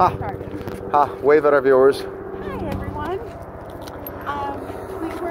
Wave at our viewers. Hi, everyone.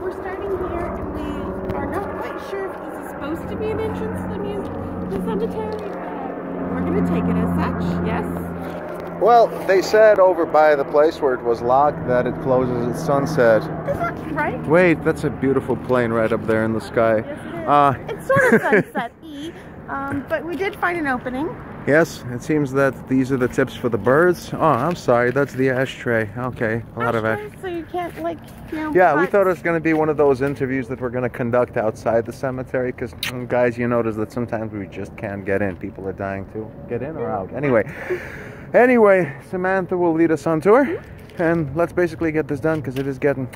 We're starting here, and we are not quite sure if this is supposed to be an entrance to the cemetery. We're going to take it as such, yes? Well, they said over by the place where it was locked that it closes at sunset. Is that right? Wait, that's a beautiful plane right up there in the sky. Yes, it's sort of sunset-y, but we did find an opening. Yes, it seems that these are the tips for the birds. Oh, I'm sorry, that's the ashtray. Okay, a lot of ashtray. So you can't, like, you know, yeah, we thought it was going to be one of those interviews that we're going to conduct outside the cemetery, because, guys, you notice that sometimes we just can't get in. People are dying to get in or out. Anyway, Samantha will lead us on tour, and let's basically get this done, because it is getting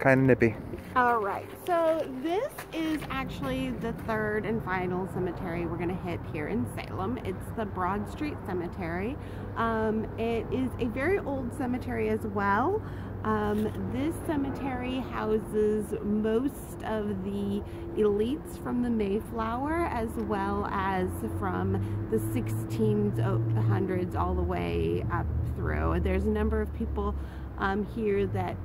kind of nippy. All right, so this is actually the third and final cemetery we're going to hit here in Salem. It's the Broad Street Cemetery. It is a very old cemetery as well. This cemetery houses most of the elites from the Mayflower, as well as from the 1600s all the way up through. There's a number of people here that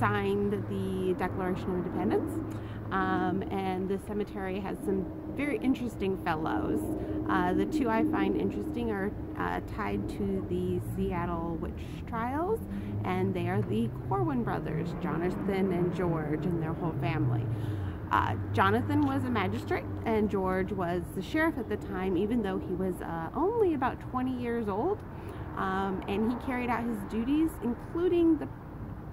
signed the Declaration of Independence, and the cemetery has some very interesting fellows. The two I find interesting are tied to the Seattle Witch Trials, and they are the Corwin brothers, Jonathan and George, and their whole family. Jonathan was a magistrate, and George was the sheriff at the time, even though he was only about 20 years old. And he carried out his duties, including the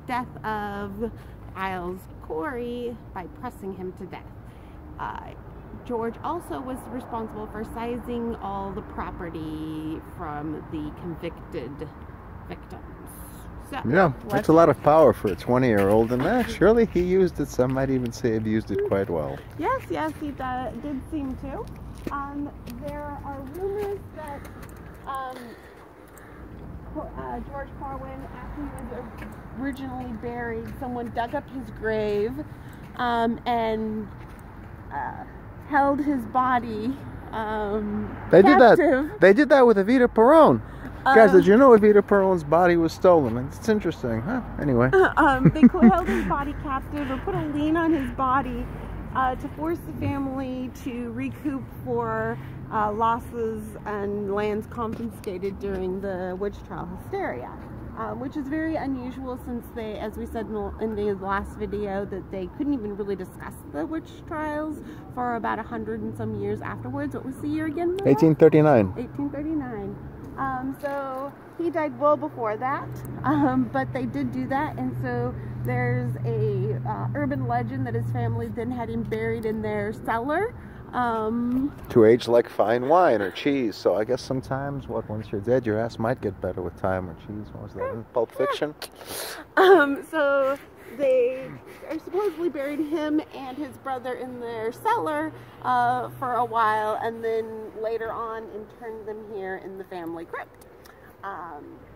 death of Isles Corey, by pressing him to death. George also was responsible for seizing all the property from the convicted victims. So, yeah, that's a lot of power for a 20-year-old, and surely he used it. Some might even say abused it quite well. Yes, yes, he did seem to. There are rumors that George Corwin, after he was originally buried, someone dug up his grave and held his body captive. They did that with Evita Peron. Guys, did you know Evita Peron's body was stolen? It's interesting, huh? Anyway. They held his body captive, or put a lien on his body to force the family to recoup for losses and lands confiscated during the witch trial hysteria, which is very unusual since they, as we said in the last video, that they couldn't even really discuss the witch trials for about 100 and some years afterwards. What was the year again? 1839. 1839. So he died well before that, but they did do that, and so there's a urban legend that his family then had him buried in their cellar. To age like fine wine or cheese. So I guess sometimes, once you're dead, your ass might get better with time or cheese. What was that in Pulp Fiction? So they supposedly buried him and his brother in their cellar for a while, and then later on interned them here in the family crypt,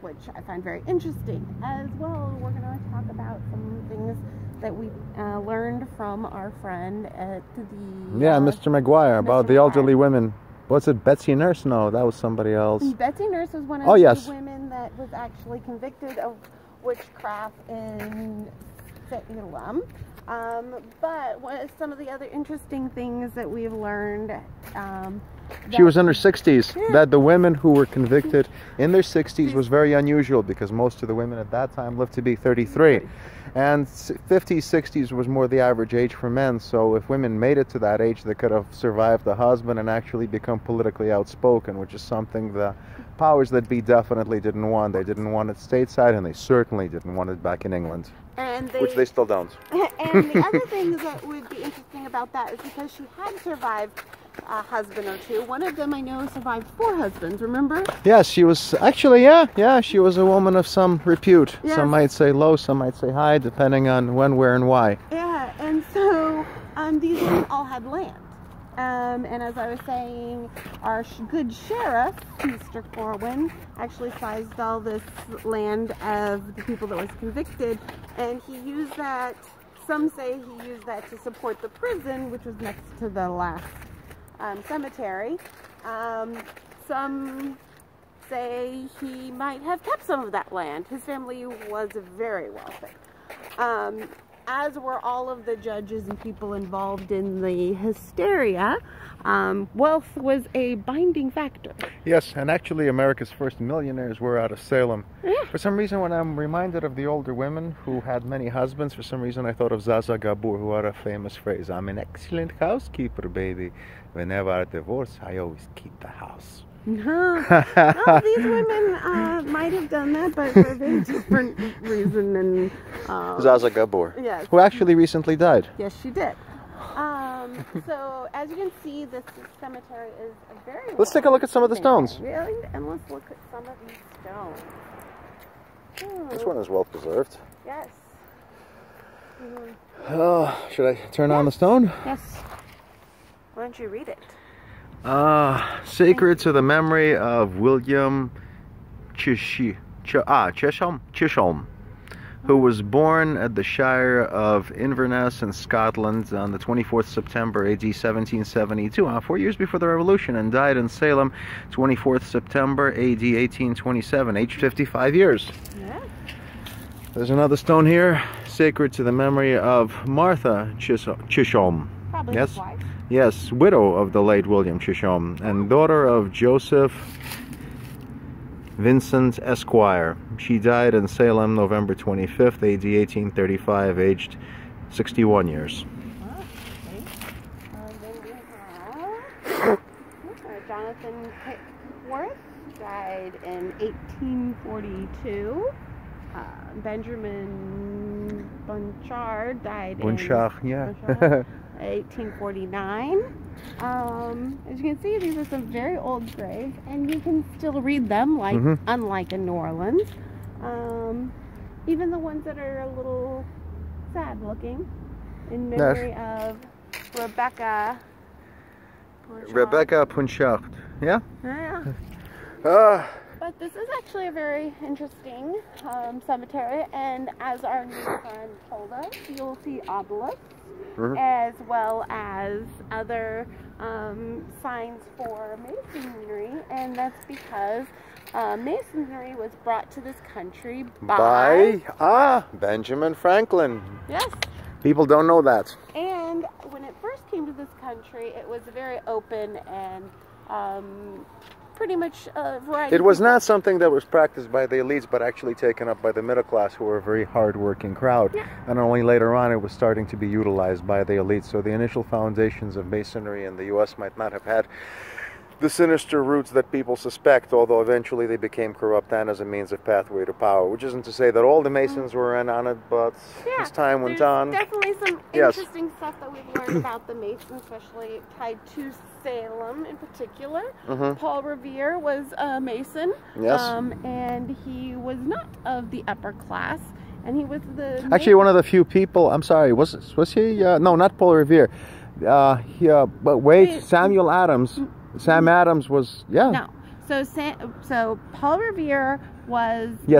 which I find very interesting. As well, we're going to talk about some things that we learned from our friend at the... yeah, Mr. McGuire, about the elderly women. What's it, Betsy Nurse? No, that was somebody else. Betsy Nurse was one of the women that was actually convicted of witchcraft in Salem. But what is some of the other interesting things that we've learned? She was in her 60s. Yeah. That the women who were convicted in their 60s was very unusual, because most of the women at that time lived to be 33. And 50s, 60s was more the average age for men, so if women made it to that age, they could have survived the husband and actually become politically outspoken, which is something the powers that be definitely didn't want. They didn't want it stateside, and they certainly didn't want it back in England, and which they still don't. And the other thing that would be interesting about that is because she had survived a husband or two. One of them, I know, survived 4 husbands, remember? Yes, she was actually, she was a woman of some repute. Yes. Some might say low, some might say high, depending on when, where, and why. Yeah, and so these women all had land. And as I was saying, our good sheriff, Mr. Corwin, actually seized all this land of the people that was convicted, and he used that, some say he used that to support the prison, which was next to the last cemetery. Some say he might have kept some of that land. His family was very wealthy, as were all of the judges and people involved in the hysteria. Wealth was a binding factor. Yes, and actually America's first millionaires were out of Salem. Yeah. For some reason, when I'm reminded of the older women who had many husbands, for some reason I thought of Zsa Zsa Gabor, who had a famous phrase, "I'm an excellent housekeeper, baby. Whenever I divorce, I always keep the house." No, no, these women might have done that, but for a very different reason than Zsa Zsa Gabor, yes, who actually recently died. Yes, she did. So as you can see, this cemetery is a very Let's take a look at some of the stones. Really? And let's look at some of these stones. This one is well preserved. Yes. Should I turn on the stone? Yes. Why don't you read it? Sacred to the memory of William Chisholm, who was born at the Shire of Inverness in Scotland on the 24th September AD 1772, 4 years before the Revolution, and died in Salem 24th September AD 1827, aged 55 years. Yeah. There's another stone here, sacred to the memory of Martha Chisholm. Probably his wife. Yes, widow of the late William Chisholm and daughter of Joseph Vincent Esquire. She died in Salem November 25th, AD 1835, aged 61 years. Jonathan Pickworth died in 1842. Benjamin Bunchard died in... yeah. Bunchard. 1849. As you can see, these are some very old graves, and you can still read them, like unlike in New Orleans. Even the ones that are a little sad looking, in memory of Rebecca Bunchard. Rebecca Bunchard. Yeah? Yeah. But this is actually a very interesting cemetery, and as our new friend told us, you'll see obelisks, as well as other signs for masonry, and that's because masonry was brought to this country by Benjamin Franklin. Yes. People don't know that. And when it first came to this country, it was very open and pretty much a variety. It was not something that was practiced by the elites, but actually taken up by the middle class, who were a very hard-working crowd. Yeah. And only later on it was starting to be utilized by the elites. So the initial foundations of masonry in the U.S. might not have had the sinister roots that people suspect, although eventually they became corrupt and as a means of pathway to power. Which isn't to say that all the masons were in on it, but yeah, as time went on... definitely some interesting stuff that we've learned about the masons, especially tied to Salem in particular. Paul Revere was a Mason, and he was not of the upper class, and he was the one of the few people. I'm sorry, was he? No, not Paul Revere. But wait, Samuel Adams. Sam Adams was So Paul Revere was the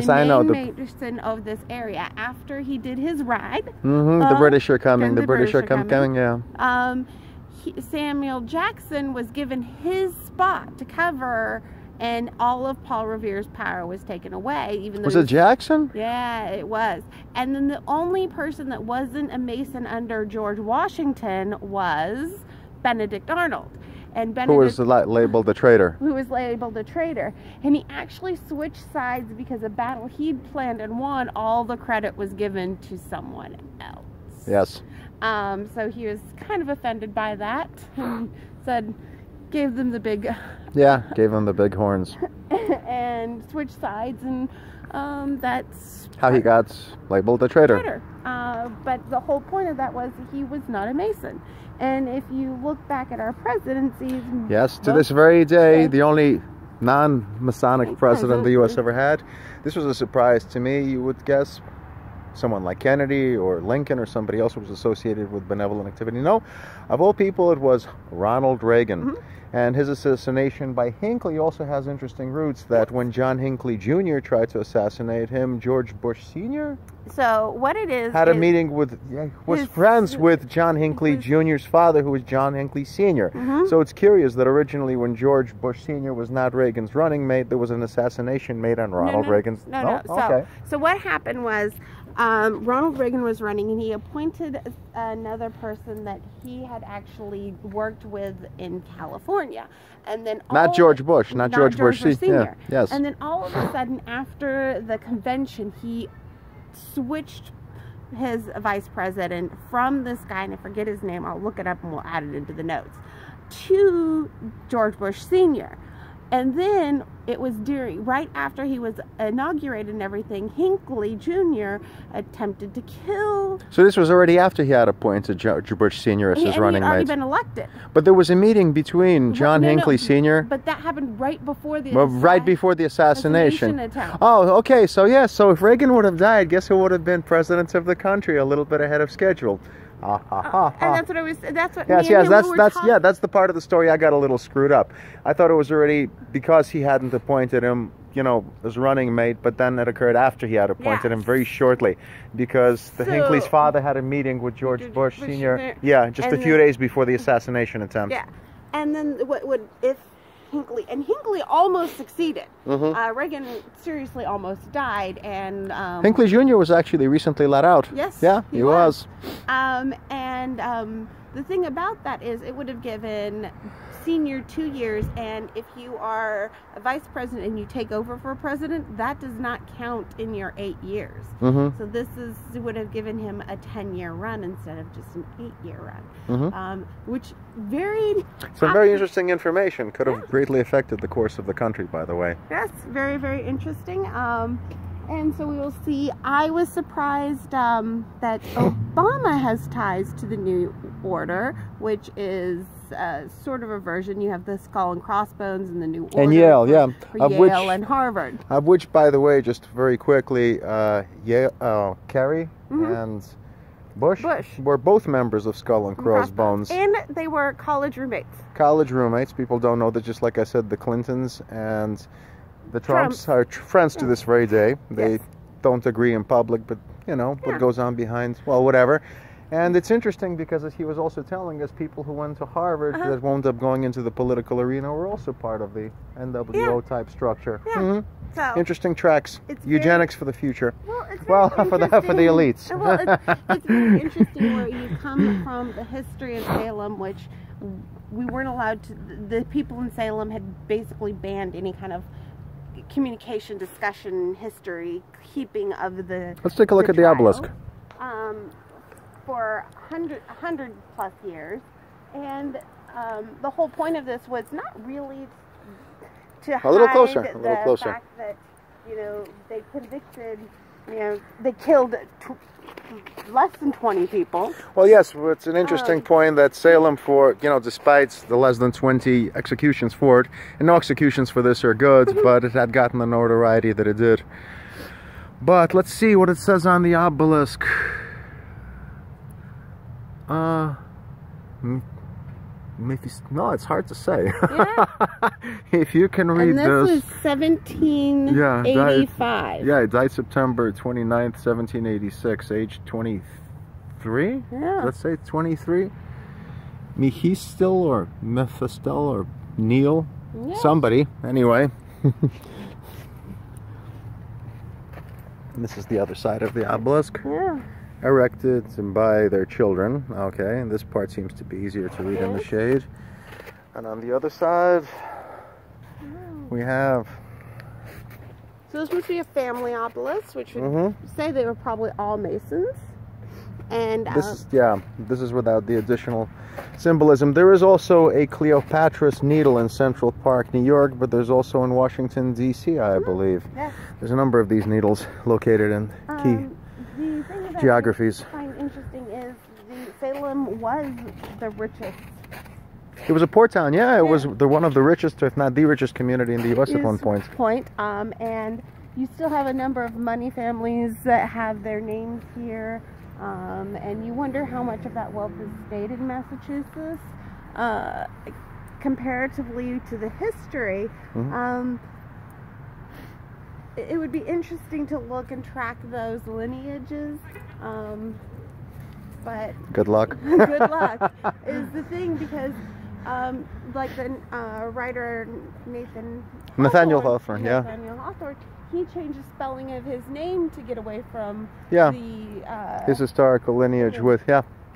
main Mason of this area. After he did his ride, the British are coming. The British are coming. Yeah. Samuel Jackson was given his spot to cover, and all of Paul Revere's power was taken away. Even though was it Jackson? Yeah, it was. And then the only person that wasn't a Mason under George Washington was Benedict Arnold. And Benedict, who was labeled a traitor. Who was labeled a traitor. And he actually switched sides because a battle he'd planned and won, all the credit was given to someone else. Yes. So he was kind of offended by that and gave them the big... gave them the big horns. And switched sides, and that's... how he got labeled a traitor. But the whole point of that was he was not a Mason. And if you look back at our presidencies... yes, to this very day, the only non-Masonic president the U.S. ever had. This was a surprise to me, you would guess. Someone like Kennedy or Lincoln or somebody else who was associated with benevolent activity. No, of all people, it was Ronald Reagan. And his assassination by Hinckley also has interesting roots, that when John Hinckley Jr. tried to assassinate him, George Bush Sr. So what it is had a meeting with, was friends with John Hinckley Jr.'s father, who was John Hinckley Sr. Mm-hmm. So it's curious that originally when George Bush Sr. was not Reagan's running mate, there was an assassination made on Ronald Reagan's... So what happened was Ronald Reagan was running, and he appointed another person that he had actually worked with in California, and then not George Bush Sr. Yeah. Yes. And then all of a sudden, after the convention, he switched his vice president from this guy, and I forget his name. I'll look it up and we'll add it into the notes, to George Bush Sr. And then it was right after he was inaugurated and everything, Hinckley Jr. attempted to kill... So this was already after he had appointed George Bush Sr. as his running mate. He had already been elected. But there was a meeting between John Hinckley Sr. But that happened right before the... right before the assassination attempt. Oh, okay. So, yeah. So if Reagan would have died, guess who would have been president of the country a little bit ahead of schedule? And that's what I was. That's what. Yeah, that's the part of the story I got a little screwed up. I thought it was already because he hadn't appointed him, you know, as running mate, but then it occurred after he had appointed him very shortly, because the Hinckley's father had a meeting with George Bush Sr. Yeah, just a few days before the assassination attempt. Yeah, and then Hinckley almost succeeded. Mm-hmm. Reagan seriously almost died, and Hinckley Jr. was actually recently let out. Yes, yeah, he was. The thing about that is, it would have given Sr. 2 years, and if you are a vice president and you take over for a president, that does not count in your 8 years. Mm-hmm. So this would have given him a 10-year run instead of just an 8-year run, which very interesting information. Could have greatly affected the course of the country, by the way. Yes, very, very interesting. And so we will see. I was surprised that Obama has ties to the New Order, which is sort of a version. You have the Skull and Crossbones and the New Order. And Yale, Yale and Harvard. Of which, by the way, just very quickly, Yale, Kerry and Bush were both members of Skull and Crossbones. And they were college roommates. College roommates. People don't know that, just like I said, the Clintons and... the Trumps are friends to this very day. They don't agree in public, but, you know, what goes on behind, well, whatever. And it's interesting because, as he was also telling us, people who went to Harvard that wound up going into the political arena were also part of the NWO-type structure. Yeah. Mm-hmm. So, interesting tracks. Eugenics for the future. Well, it's for the elites. Well, it's very interesting where you come from the history of Salem, which we weren't allowed to... The people in Salem had basically banned any kind of communication, discussion, history, keeping of the... Let's take a look at the obelisk. For 100 plus years. And the whole point of this was not really to hide the fact that, you know, they convicted, you know, they killed less than 20 people. Well, yes, it's an interesting point that Salem, for, you know, despite the less than 20 executions for it, and no executions for this are good, but it had gotten the notoriety that it did. But let's see what it says on the obelisk. No, it's hard to say. Yeah. If you can read this. And this was 1785. Yeah, it died September 29th, 1786, age 23? Yeah. Let's say 23. Mephistel or Mephistel or Neil. Yeah. Somebody, anyway. And this is the other side of the obelisk. Yeah. Erected by their children. Okay, and this part seems to be easier to read in the shade. And on the other side, we have... So this must be a family obelisk, which would say they were probably all Masons. And this is without the additional symbolism. There is also a Cleopatra's Needle in Central Park, New York, but there's also in Washington, D.C., I believe. Yeah. There's a number of these needles located in key geographies. What I find interesting is Salem was the richest. It was a port town, yeah. It was one of the richest, if not the richest community in the U.S. at one point. And you still have a number of money families that have their names here. And you wonder how much of that wealth is stayed in Massachusetts. comparatively to the history, mm-hmm. It would be interesting to look and track those lineages. But good luck. Good luck is the thing, because like the writer Nathaniel Hawthorne, he changed the spelling of his name to get away from the his historical lineage with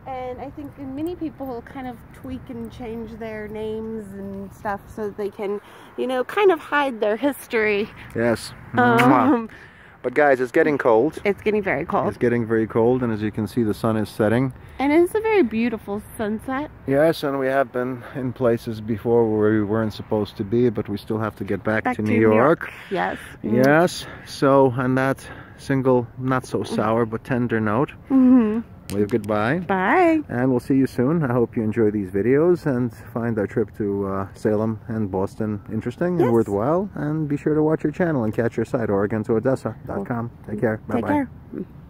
and I think many people kind of tweak and change their names and stuff so they can, you know, kind of hide their history. Yes. But guys, it's getting cold. It's getting very cold. It's getting very cold, and as you can see, the sun is setting. And it's a very beautiful sunset. Yes, and we have been in places before where we weren't supposed to be, but we still have to get back to New York. Yes. Yes. So, on that single, not so sour, but tender note, wave goodbye. Bye. And we'll see you soon. I hope you enjoy these videos and find our trip to Salem and Boston interesting and worthwhile. And be sure to watch your channel and catch your site, OregonToOdessa.com. Take care. Bye-bye. Take care.